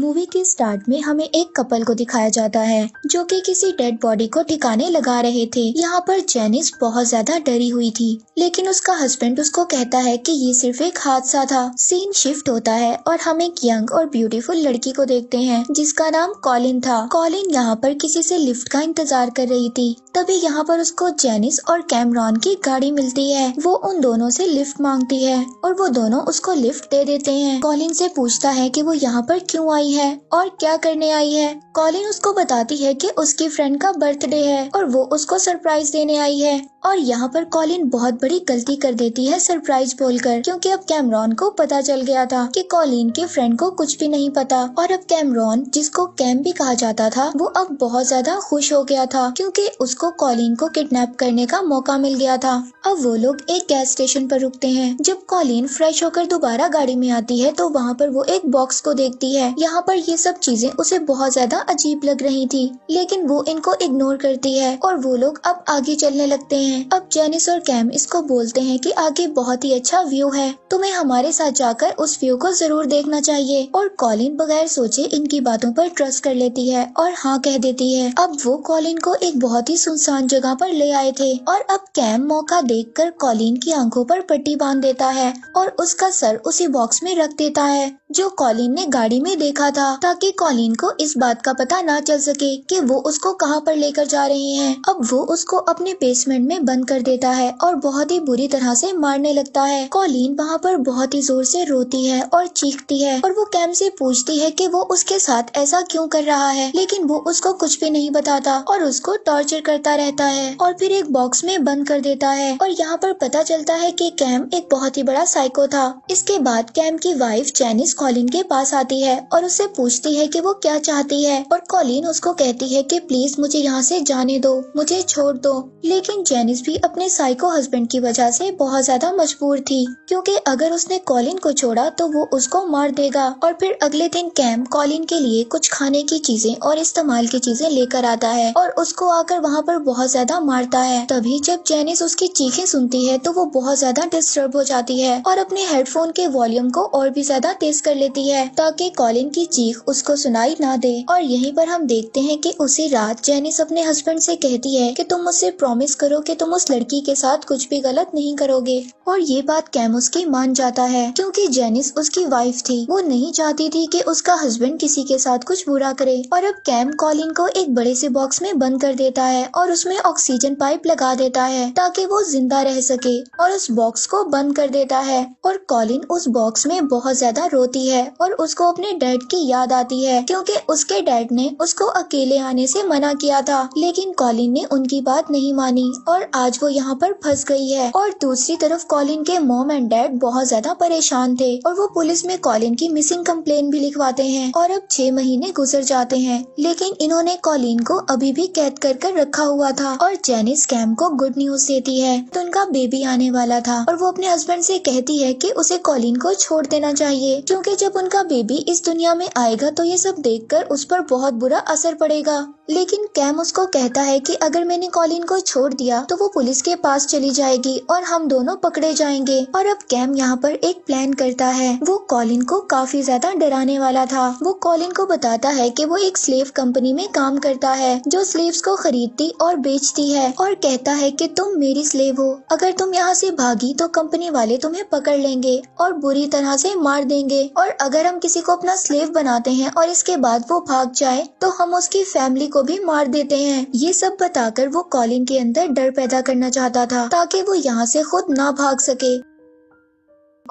Movie के start में हमें एक कपल को दिखाया जाता है जो कि किसी डेड बॉडी को ठिकाने लगा रहे थे। यहाँ पर जेनिस बहुत ज्यादा डरी हुई थी, लेकिन उसका हस्बैंड उसको कहता है कि ये सिर्फ एक हादसा था। सीन शिफ्ट होता है और हम एक यंग और ब्यूटीफुल लड़की को देखते हैं जिसका नाम कॉलिन था। कॉलिन यहाँ पर किसी से लिफ्ट का इंतजार कर रही थी, तभी यहाँ पर उसको जेनिस और कैमरॉन की गाड़ी मिलती है। वो उन दोनों से लिफ्ट मांगती है और वो दोनों उसको लिफ्ट दे देते हैं। कॉलिन से पूछता है कि वो यहाँ पर क्यों आई है और क्या करने आई है। कॉलिन उसको बताती है कि उसकी फ्रेंड का बर्थडे है और वो उसको सरप्राइज देने आई है। और यहाँ पर कॉलिन बहुत बड़ी गलती कर देती है सरप्राइज बोलकर, क्योंकि अब कैमरॉन को पता चल गया था कि कॉलिन के फ्रेंड को कुछ भी नहीं पता। और अब कैमरॉन, जिसको कैम भी कहा जाता था, वो अब बहुत ज्यादा खुश हो गया था क्योंकि उसको कॉलिन को किडनैप करने का मौका मिल गया था। अब वो लोग एक गैस स्टेशन पर रुकते हैं। जब कॉलिन फ्रेश होकर दोबारा गाड़ी में आती है तो वहाँ पर वो एक बॉक्स को देखती है। यहाँ पर ये सब चीजें उसे बहुत ज्यादा अजीब लग रही थी, लेकिन वो इनको इग्नोर करती है और वो लोग अब आगे चलने लगते हैं। अब जेनिस और कैम इसको बोलते हैं कि आगे बहुत ही अच्छा व्यू है, तुम्हें हमारे साथ जाकर उस व्यू को जरूर देखना चाहिए। और कॉलिन बगैर सोचे इनकी बातों पर ट्रस्ट कर लेती है और हाँ कह देती है। अब वो कॉलिन को एक बहुत ही सुनसान जगह पर ले आए थे और अब कैम मौका देखकर कॉलिन की आंखों पर पट्टी बांध देता है और उसका सर उसी बॉक्स में रख देता है जो कॉलिन ने गाड़ी में देखा था, ताकि कॉलिन को इस बात का पता ना चल सके कि वो उसको कहाँ पर लेकर जा रहे हैं। अब वो उसको अपने बेसमेंट में बंद कर देता है और बहुत ही बुरी तरह से मारने लगता है। कॉलिन वहाँ पर बहुत ही जोर से रोती है और चीखती है और वो कैम से पूछती है कि वो उसके साथ ऐसा क्यों कर रहा है, लेकिन वो उसको कुछ भी नहीं बताता और उसको टॉर्चर करता रहता है और फिर एक बॉक्स में बंद कर देता है। और यहाँ पर पता चलता है कि कैम एक बहुत ही बड़ा साइको था। इसके बाद कैम की वाइफ जेनिस कॉलिन के पास आती है और उससे पूछती है कि वो क्या चाहती है। और कॉलिन उसको कहती है कि प्लीज मुझे यहाँ से जाने दो, मुझे छोड़ दो। लेकिन जेनिस भी अपने साइको हस्बैंड की वजह से बहुत ज्यादा मजबूर थी, क्योंकि अगर उसने कॉलिन को छोड़ा तो वो उसको मार देगा। और फिर अगले दिन कैम कॉलिन के लिए कुछ खाने की चीजें और इस्तेमाल की चीजें लेकर आता है और उसको आकर वहाँ पर बहुत ज्यादा मारता है। तभी जब जेनिस उसकी चीखें सुनती है तो वो बहुत ज्यादा डिस्टर्ब हो जाती है और अपने हेडफोन के वॉल्यूम को और भी ज्यादा तेज कर लेती है ताकि कॉलिन की चीख उसको सुनाई ना दे। और यहीं पर हम देखते हैं कि उसी रात जेनिस अपने हस्बैंड से कहती है कि तुम मुझसे प्रॉमिस करो कि तुम उस लड़की के साथ कुछ भी गलत नहीं करोगे। और ये बात कैम उसकी मान जाता है, क्योंकि जेनिस उसकी वाइफ थी, वो नहीं चाहती थी कि उसका हस्बैंड किसी के साथ कुछ बुरा करे। और अब कैम कॉलिन को एक बड़े से बॉक्स में बंद कर देता है और उसमें ऑक्सीजन पाइप लगा देता है ताकि वो जिंदा रह सके और उस बॉक्स को बंद कर देता है। और कॉलिन उस बॉक्स में बहुत ज्यादा रोती है और उसको अपने डैड की याद आती है, क्योंकि उसके डैड ने उसको अकेले आने से मना किया था, लेकिन कॉलिन ने उनकी बात नहीं मानी और आज वो यहाँ पर फंस गई है। और दूसरी तरफ कॉलिन के मॉम एंड डैड बहुत ज्यादा परेशान थे और वो पुलिस में कॉलिन की मिसिंग कंप्लेन भी लिखवाते हैं। और अब 6 महीने गुजर जाते हैं, लेकिन इन्होंने कॉलिन को अभी भी कैद कर कर रखा हुआ था। और जेनिस कैम को गुड न्यूज देती है तो उनका बेबी आने वाला था और वो अपने हस्बैंड से कहती है कि उसे कॉलिन को छोड़ देना चाहिए, क्योंकि जब उनका बेबी इस दुनिया में आएगा तो ये सब देख कर उस पर बहुत बुरा असर पड़ेगा। लेकिन कैम उसको कहता है कि अगर मैंने कॉलिन को छोड़ दिया तो वो पुलिस के पास चली जाएगी और हम दोनों पकड़े जाएंगे। और अब कैम यहाँ पर एक प्लान करता है। वो कॉलिन को काफी ज्यादा डराने वाला था। वो कॉलिन को बताता है कि वो एक स्लेव कंपनी में काम करता है जो स्लेव्स को खरीदती और बेचती है, और कहता है कि तुम मेरी स्लेव हो, अगर तुम यहाँ से भागी तो कंपनी वाले तुम्हें पकड़ लेंगे और बुरी तरह से मार देंगे। और अगर हम किसी को अपना स्लेव बनाते हैं और इसके बाद वो भाग जाए तो हम उसकी फैमिली को भी मार देते हैं। ये सब बताकर वो कॉलिन के अंदर डर पैदा करना चाहता था ताकि वो यहाँ से खुद ना भाग सके।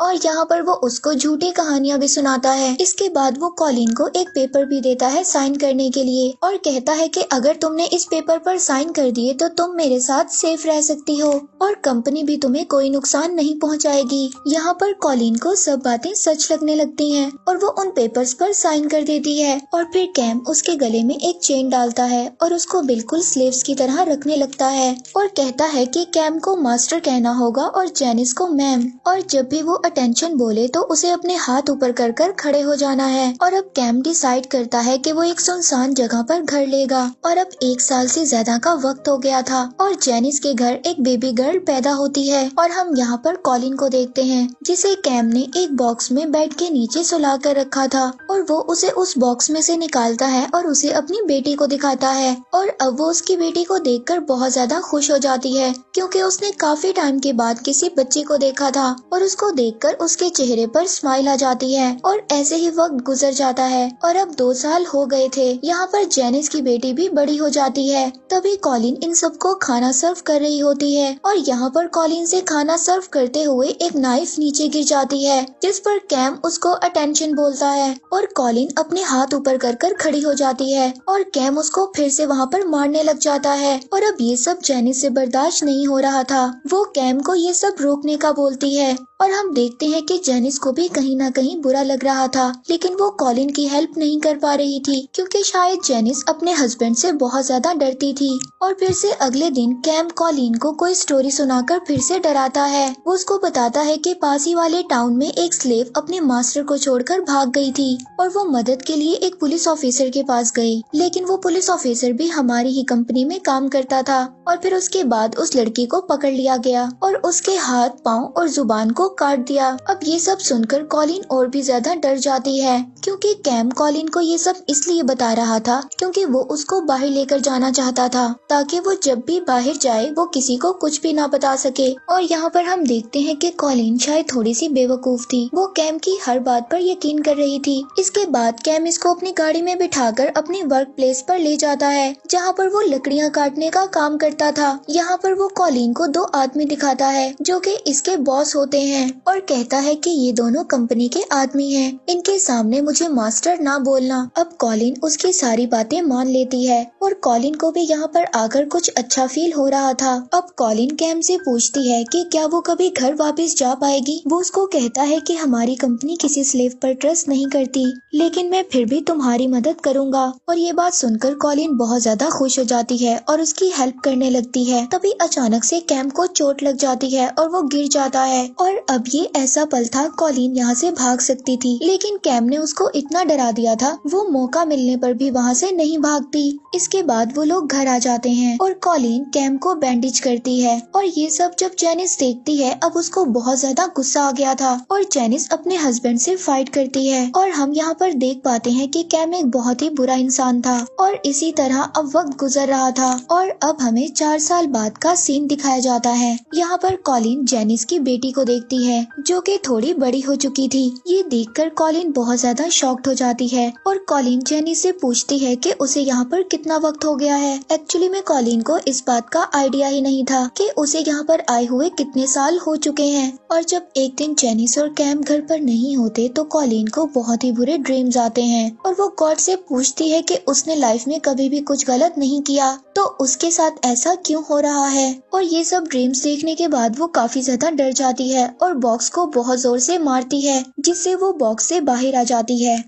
और यहाँ पर वो उसको झूठी कहानियाँ भी सुनाता है। इसके बाद वो कॉलिन को एक पेपर भी देता है साइन करने के लिए और कहता है कि अगर तुमने इस पेपर पर साइन कर दिए तो तुम मेरे साथ सेफ रह सकती हो और कंपनी भी तुम्हें कोई नुकसान नहीं पहुँचाएगी। यहाँ पर कॉलिन को सब बातें सच लगने लगती हैं और वो उन पेपर्स पर साइन कर देती है। और फिर कैम उसके गले में एक चेन डालता है और उसको बिल्कुल स्लेव्स की तरह रखने लगता है और कहता है कि कैम को मास्टर कहना होगा और जेनिस को मैम। और जब भी वो अटेंशन बोले तो उसे अपने हाथ ऊपर कर कर खड़े हो जाना है। और अब कैम डिसाइड करता है कि वो एक सुनसान जगह पर घर लेगा। और अब 1 साल से ज्यादा का वक्त हो गया था और जेनिस के घर एक बेबी गर्ल पैदा होती है। और हम यहाँ पर कॉलिन को देखते हैं जिसे कैम ने एक बॉक्स में बेड के नीचे सुला कर रखा था। और वो उसे उस बॉक्स में से निकालता है और उसे अपनी बेटी को दिखाता है। और अब वो उसकी बेटी को देखकर बहुत ज्यादा खुश हो जाती है क्योंकि उसने काफी टाइम के बाद किसी बच्ची को देखा था। और उसको देखकर उसके चेहरे पर स्माइल आ जाती है। और ऐसे ही वक्त गुजर जाता है और अब 2 साल हो गए थे। यहाँ पर जेनिस की बेटी भी बड़ी हो जाती है। तभी कॉलिन इन सबको खाना सर्व कर रही होती है और यहाँ पर कॉलिन से खाना सर्व करते हुए एक नाइफ नीचे गिर जाती है जिस पर कैम उसको अटेंशन बोलता है। और कॉलिन अपने हाथ ऊपर कर कर खड़ी हो जाती है और कैम उसको फिर से वहाँ पर मारने लग जाता है। और अब ये सब जेनिस से बर्दाश्त नहीं हो रहा था। वो कैम को ये सब रोकने का बोलती है। और हम देखते हैं कि जेनिस को भी कहीं ना कहीं बुरा लग रहा था लेकिन वो कॉलिन की हेल्प नहीं कर पा रही थी क्योंकि शायद जेनिस अपने हस्बैंड से बहुत ज्यादा डरती थी। और फिर से अगले दिन कैम कॉलिन को कोई स्टोरी सुनाकर फिर से डराता है। वो उसको बताता है कि पास ही वाले टाउन में एक स्लेव अपने मास्टर को छोड़कर भाग गई थी और वो मदद के लिए एक पुलिस ऑफिसर के पास गई लेकिन वो पुलिस ऑफिसर भी हमारी ही कंपनी में काम करता था। और फिर उसके बाद उस लड़की को पकड़ लिया गया और उसके हाथ पाँव और जुबान को काट दिया। अब ये सब सुनकर कॉलिन और भी ज्यादा डर जाती है क्योंकि कैम कॉलिन को ये सब इसलिए बता रहा था क्योंकि वो उसको बाहर लेकर जाना चाहता था ताकि वो जब भी बाहर जाए वो किसी को कुछ भी ना बता सके। और यहाँ पर हम देखते हैं कि कॉलिन शायद थोड़ी सी बेवकूफ थी। वो कैम की हर बात पर यकीन कर रही थी। इसके बाद कैम इसको अपनी गाड़ी में बिठाकर अपने वर्क प्लेस पर ले जाता है जहाँ पर वो लकड़ियाँ काटने का काम करता था। यहाँ पर वो कॉलिन को 2 आदमी दिखाता है जो कि इसके बॉस होते हैं और कहता है कि ये दोनों कंपनी के आदमी हैं, इनके सामने मुझे मास्टर ना बोलना। अब कॉलिन उसकी सारी बातें मान लेती है और कॉलिन को भी यहाँ पर आकर कुछ अच्छा फील हो रहा था। अब कॉलिन कैम से पूछती है कि क्या वो कभी घर वापस जा पाएगी। वो उसको कहता है कि हमारी कंपनी किसी स्लेव पर ट्रस्ट नहीं करती लेकिन मैं फिर भी तुम्हारी मदद करूँगा। और ये बात सुनकर कॉलिन बहुत ज्यादा खुश हो जाती है और उसकी हेल्प करने लगती है। तभी अचानक से कैम को चोट लग जाती है और वो गिर जाता है। और अब ये ऐसा पल था कॉलिन यहाँ से भाग सकती थी लेकिन कैम ने उसको इतना डरा दिया था वो मौका मिलने पर भी वहाँ से नहीं भागती। इसके बाद वो लोग घर आ जाते हैं और कॉलिन कैम को बैंडेज करती है। और ये सब जब जेनिस देखती है अब उसको बहुत ज्यादा गुस्सा आ गया था और जेनिस अपने हस्बैंड से फाइट करती है। और हम यहाँ पर देख पाते हैं कि कैम एक बहुत ही बुरा इंसान था। और इसी तरह अब वक्त गुजर रहा था और अब हमें 4 साल बाद का सीन दिखाया जाता है। यहाँ पर कॉलिन जेनिस की बेटी को देखती है जो कि थोड़ी बड़ी हो चुकी थी। ये देखकर कॉलिन बहुत ज्यादा शॉक्ड हो जाती है और कॉलिन जेनिस से पूछती है कि उसे यहाँ पर कितना वक्त हो गया है। एक्चुअली में कॉलिन को इस बात का आइडिया ही नहीं था कि उसे यहाँ पर आए हुए कितने साल हो चुके हैं। और जब एक दिन जेनिस और कैम घर पर नहीं होते तो कॉलिन को बहुत ही बुरे ड्रीम्स आते हैं और वो गॉड से पूछती है कि उसने लाइफ में कभी भी कुछ गलत नहीं किया तो उसके साथ ऐसा क्यों हो रहा है। और ये सब ड्रीम्स देखने के बाद वो काफी ज्यादा डर जाती है और बॉक्स को बहुत जोर से मारती है जिससे वो बॉक्स से बाहर आ जाती है।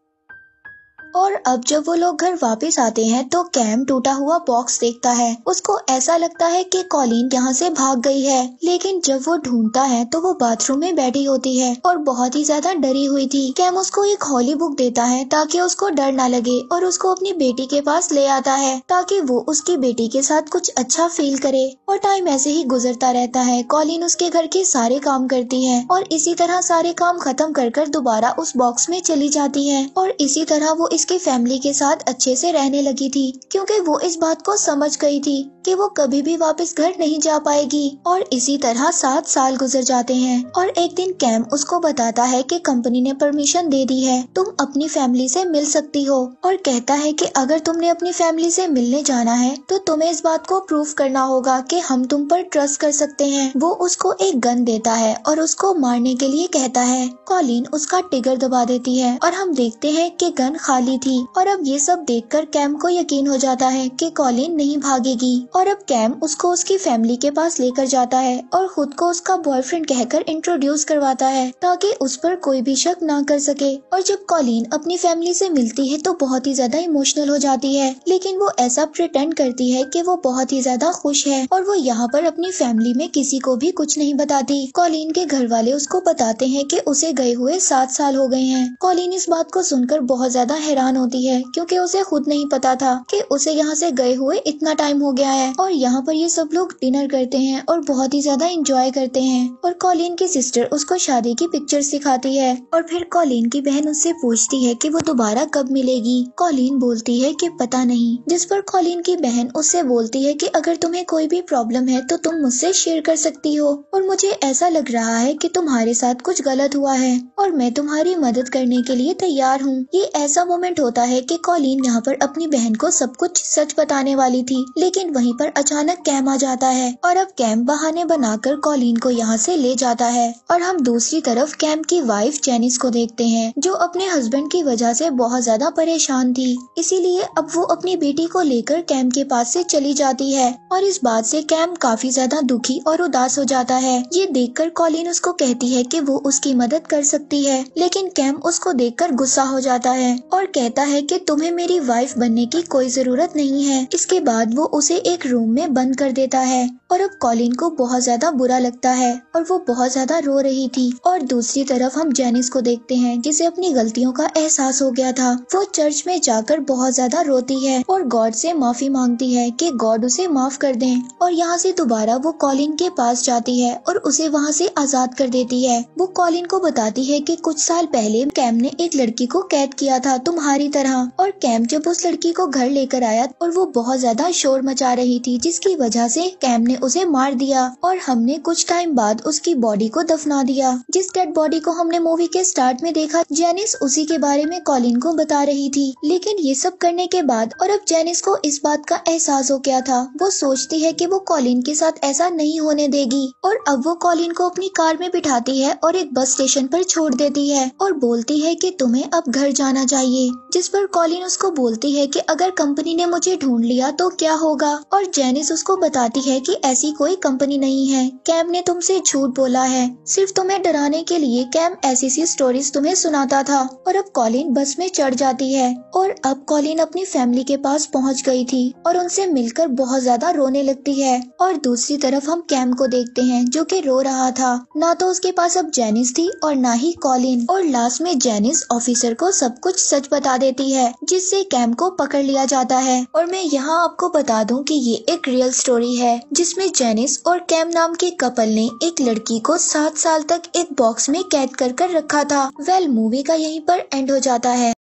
और अब जब वो लोग घर वापस आते हैं तो कैम टूटा हुआ बॉक्स देखता है। उसको ऐसा लगता है कि कॉलिन यहाँ से भाग गई है लेकिन जब वो ढूंढता है तो वो बाथरूम में बैठी होती है और बहुत ही ज्यादा डरी हुई थी। कैम उसको एक हॉली बुक देता है ताकि उसको डर ना लगे और उसको अपनी बेटी के पास ले आता है ताकि वो उसकी बेटी के साथ कुछ अच्छा फील करे। और टाइम ऐसे ही गुजरता रहता है। कॉलिन उसके घर के सारे काम करती है और इसी तरह सारे काम खत्म कर कर दोबारा उस बॉक्स में चली जाती है। और इसी तरह वो उसकी फैमिली के साथ अच्छे से रहने लगी थी क्योंकि वो इस बात को समझ गई थी कि वो कभी भी वापस घर नहीं जा पाएगी। और इसी तरह 7 साल गुजर जाते हैं और एक दिन कैम उसको बताता है कि कंपनी ने परमिशन दे दी है, तुम अपनी फैमिली से मिल सकती हो। और कहता है कि अगर तुमने अपनी फैमिली से मिलने जाना है तो तुम्हें इस बात को प्रूफ करना होगा कि हम तुम पर ट्रस्ट कर सकते हैं। वो उसको एक गन देता है और उसको मारने के लिए कहता है। कॉलिन उसका ट्रिगर दबा देती है और हम देखते हैं कि गन खाली थी। और अब ये सब देखकर कैम को यकीन हो जाता है कि कॉलिन नहीं भागेगी और अब कैम उसको उसकी फैमिली के पास लेकर जाता है और खुद को उसका बॉयफ्रेंड कहकर इंट्रोड्यूस करवाता है ताकि उस पर कोई भी शक ना कर सके। और जब कॉलिन अपनी फैमिली से मिलती है तो बहुत ही ज्यादा इमोशनल हो जाती है, लेकिन वो ऐसा प्रिटेंड करती है कि वो बहुत ही ज्यादा खुश है और वो यहाँ पर अपनी फैमिली में किसी को भी कुछ नहीं बताती। कॉलिन के घर वाले उसको बताते हैं कि उसे गए हुए 7 साल हो गए हैं। कॉलिन इस बात को सुनकर बहुत ज्यादा हैरान होती है क्योंकि उसे खुद नहीं पता था कि उसे यहाँ से गए हुए इतना टाइम हो गया है। और यहाँ पर ये सब लोग डिनर करते हैं और बहुत ही ज्यादा एंजॉय करते हैं और कॉलिन की सिस्टर उसको शादी की पिक्चर्स दिखाती है और फिर कॉलिन की बहन उससे पूछती है कि वो दोबारा कब मिलेगी। कॉलिन बोलती है कि पता नहीं, जिस पर कॉलिन की बहन उससे बोलती है कि अगर तुम्हें कोई भी प्रॉब्लम है तो तुम मुझसे शेयर कर सकती हो और मुझे ऐसा लग रहा है कि तुम्हारे साथ कुछ गलत हुआ है और मैं तुम्हारी मदद करने के लिए तैयार हूँ। ये ऐसा मोमेंट होता है कि कॉलिन यहाँ पर अपनी बहन को सब कुछ सच बताने वाली थी, लेकिन वहीं पर अचानक कैम आ जाता है और अब कैम बहाने बनाकर कॉलिन को यहाँ से ले जाता है। और हम दूसरी तरफ कैम की वाइफ जेनिस को देखते हैं जो अपने हस्बैंड की वजह से बहुत ज्यादा परेशान थी, इसीलिए अब वो अपनी बेटी को लेकर कैम के पास से चली जाती है और इस बात से कैम काफी ज्यादा दुखी और उदास हो जाता है। ये देखकर कॉलिन उसको कहती है कि वो उसकी मदद कर सकती है, लेकिन कैम उसको देखकर गुस्सा हो जाता है और कहता है कि तुम्हें मेरी वाइफ बनने की कोई जरूरत नहीं है। इसके बाद वो उसे एक रूम में बंद कर देता है और अब कॉलिन को बहुत ज्यादा बुरा लगता है और वो बहुत ज्यादा रो रही थी। और दूसरी तरफ हम जेनिस को देखते हैं जिसे अपनी गलतियों का एहसास हो गया था। वो चर्च में जाकर बहुत ज्यादा रोती है और गॉड से माफी मांगती है कि गॉड उसे माफ कर दें। और यहाँ से दोबारा वो कॉलिन के पास जाती है और उसे वहाँ से आजाद कर देती है। वो कॉलिन को बताती है कि कुछ साल पहले कैम ने एक लड़की को कैद किया था तुम्हारी तरह, और कैम जब उस लड़की को घर लेकर आया और वो बहुत ज्यादा शोर मचा रही थी जिसकी वजह से कैम ने उसे मार दिया और हमने कुछ टाइम बाद उसकी बॉडी को दफना दिया, जिस डेड बॉडी को हमने मूवी के स्टार्ट में देखा। जेनिस उसी के बारे में कॉलिन को बता रही थी, लेकिन ये सब करने के बाद और अब जेनिस को इस बात का एहसास हो गया था। वो सोचती है कि वो कॉलिन के साथ ऐसा नहीं होने देगी और अब वो कॉलिन को अपनी कार में बिठाती है और एक बस स्टेशन पर छोड़ देती है और बोलती है कि तुम्हें अब घर जाना चाहिए, जिस पर कॉलिन उसको बोलती है कि अगर कंपनी ने मुझे ढूंढ लिया तो क्या होगा। और जेनिस उसको बताती है कि ऐसी कोई कंपनी नहीं है, कैम ने तुमसे झूठ बोला है, सिर्फ तुम्हें डराने के लिए कैम ऐसी सी स्टोरीज तुम्हें सुनाता था। और अब कॉलिन बस में चढ़ जाती है और अब कॉलिन अपनी फैमिली के पास पहुंच गई थी और उनसे मिलकर बहुत ज्यादा रोने लगती है। और दूसरी तरफ हम कैम को देखते हैं जो कि रो रहा था, ना तो उसके पास अब जेनिस थी और ना ही कॉलिन। और लास्ट में जेनिस ऑफिसर को सब कुछ सच बता देती है जिससे कैम को पकड़ लिया जाता है। और मैं यहाँ आपको बता दूं कि ये एक रियल स्टोरी है जिसमें जेनिस और कैम नाम के कपल ने एक लड़की को 7 साल तक एक बॉक्स में कैद कर रखा था। मूवी का यहीं पर एंड हो जाता है।